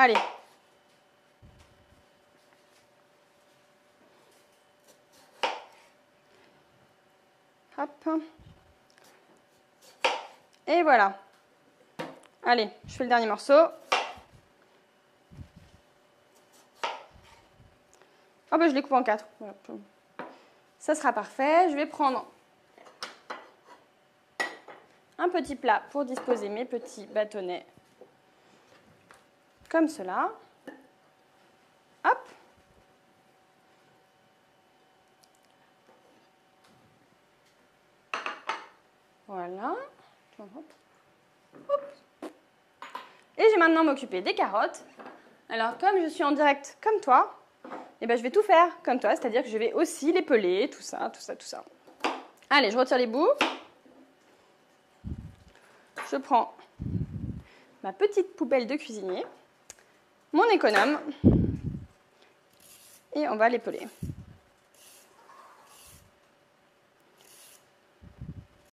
Allez. Hop. Et voilà. Allez, je fais le dernier morceau. Ah ben, je les coupe en 4. Ça sera parfait. Je vais prendre un petit plat pour disposer mes petits bâtonnets. Comme cela. Hop. Voilà. Et je vais maintenant m'occuper des carottes. Alors, comme je suis en direct comme toi, eh ben, je vais tout faire comme toi, c'est-à-dire que je vais aussi les peler, tout ça, tout ça, tout ça. Allez, je retire les bouts. Je prends ma petite poubelle de cuisinier, mon économe, et on va les peler.